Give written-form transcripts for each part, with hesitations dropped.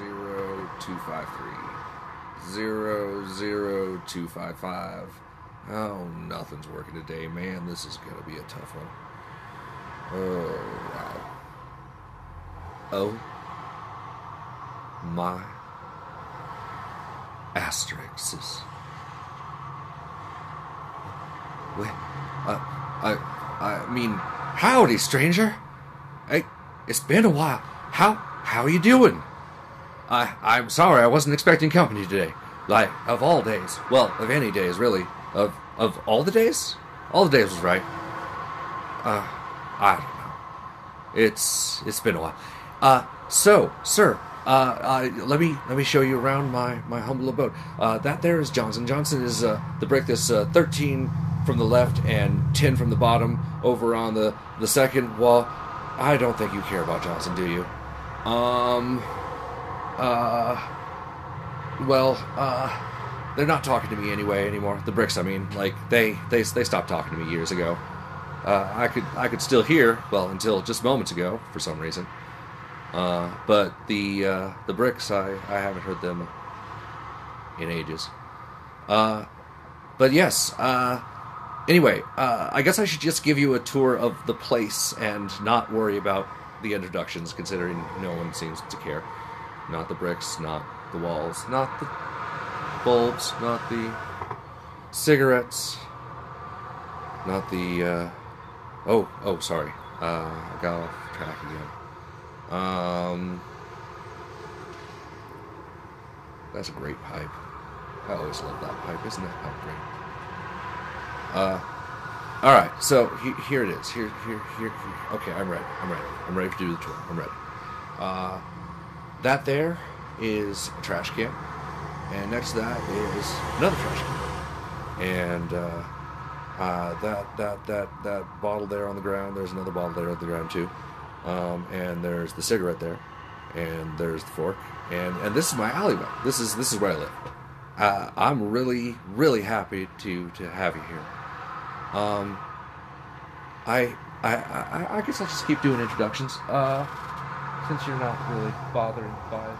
0 2 5 3 0 0 2 5 5. Oh, nothing's working today, man. This is gonna be a tough one. Oh wow. Oh my asterisks. Wait, I mean, howdy, stranger. Hey, it's been a while. How are you doing? I'm sorry, I wasn't expecting company today. Like, of all days. Well, of any days, really. Of all the days? All the days was right. I don't know. It's been a while. So, sir, let me show you abroad my humble abode. That there is Johnson. Johnson is the brick that's 13 from the left and 10 from the bottom over on the second wall. I don't think you care about Johnson, do you? They're not talking to me anymore. The bricks, I mean, like they stopped talking to me years ago. I could still hear, well, until just moments ago for some reason. But the bricks, I haven't heard them in ages. But yes, anyway, I guess I should just give you a tour of the place and not worry about the introductions, considering no one seems to care. Not the bricks, not the walls, not the bulbs, not the cigarettes, not the, oh, sorry, I got off track again. That's a great pipe. I always love that pipe. Isn't that how great? Alright, so here it is. Here. Okay, I'm ready. I'm ready to do the tour. I'm ready. That there is a trash can, and next to that is another trash can, and that bottle there on the ground. There's another bottle there on the ground too, and there's the cigarette there, and there's the fork, and this is my alleyway. This is where I live. I'm really, really happy to have you here. I guess I'll just keep doing introductions. Since you're not really bothered by it.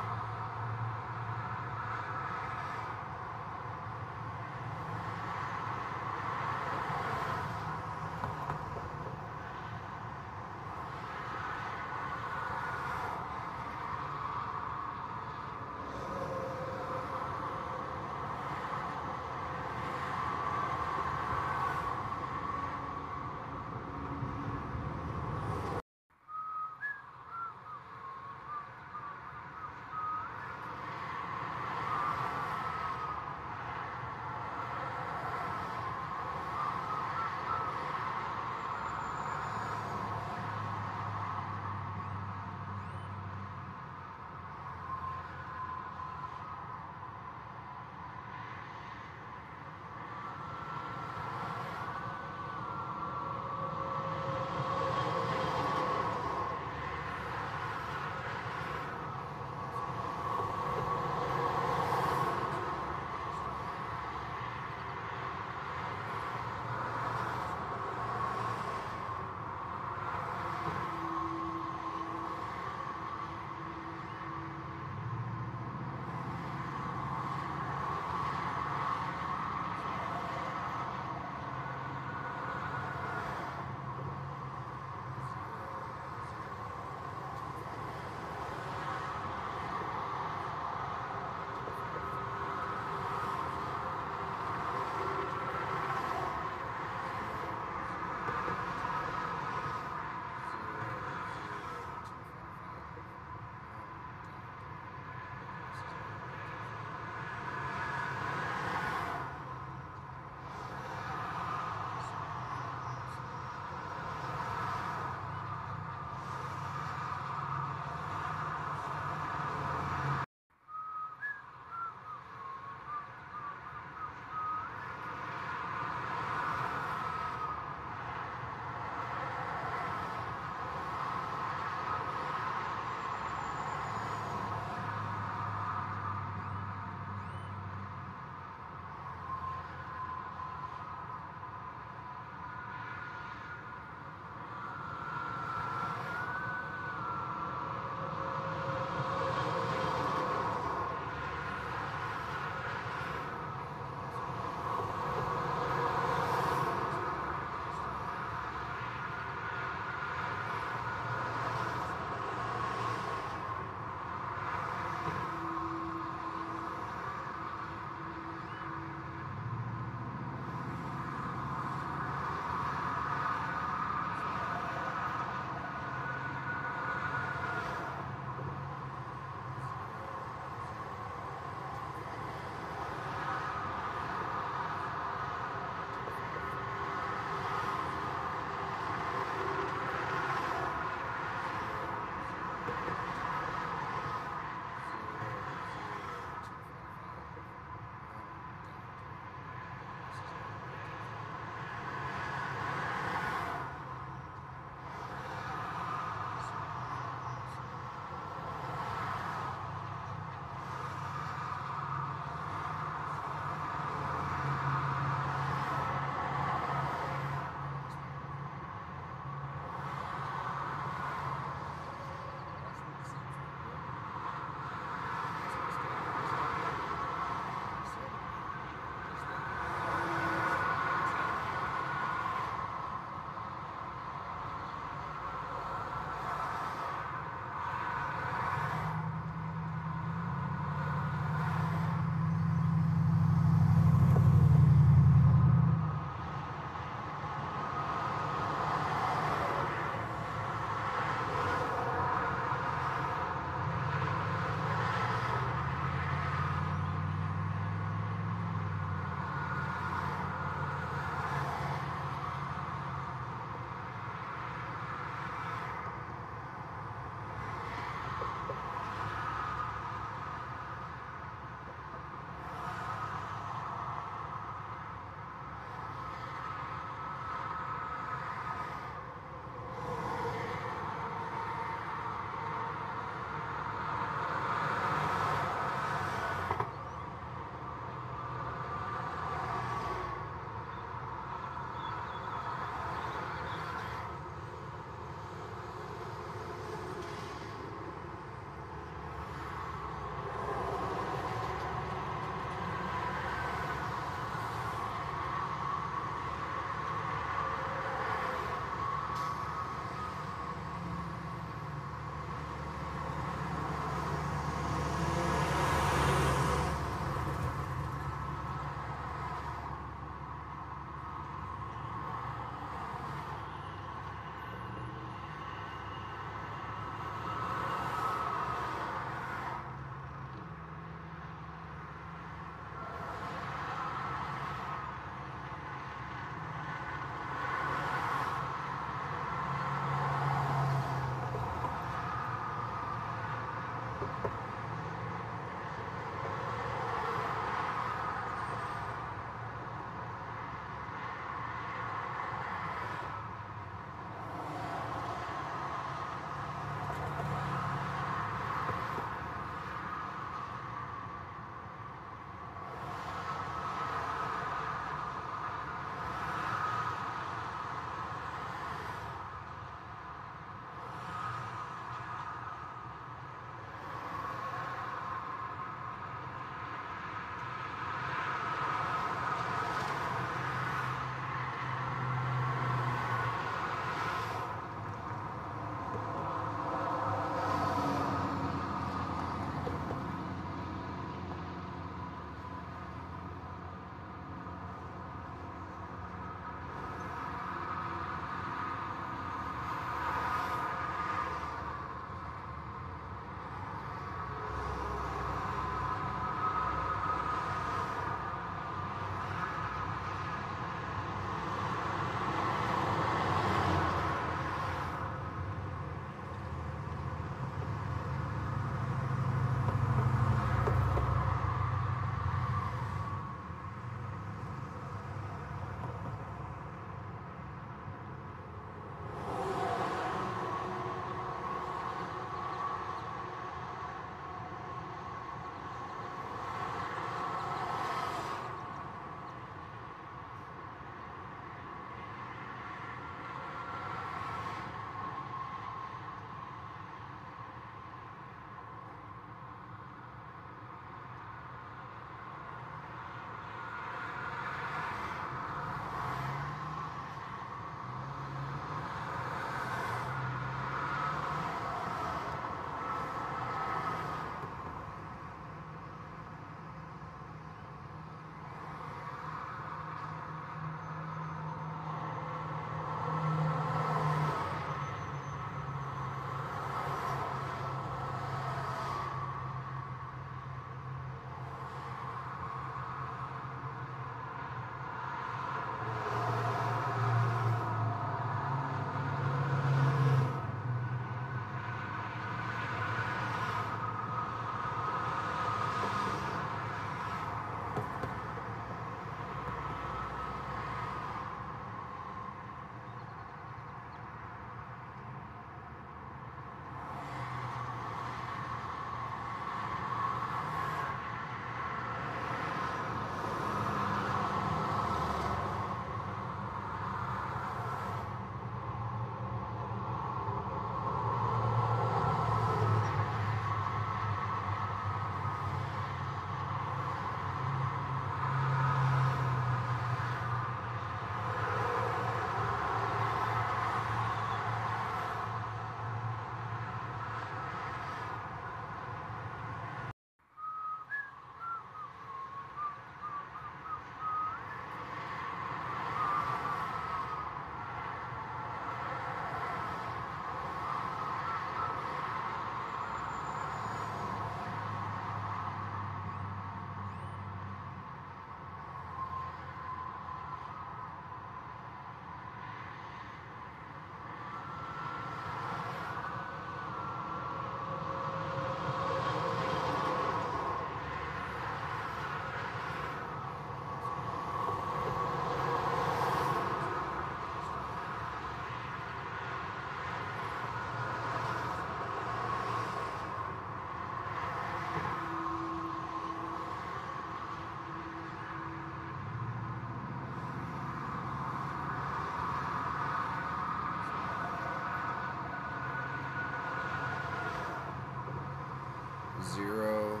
00255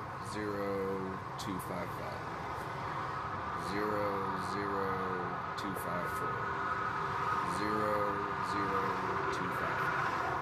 00254 00255.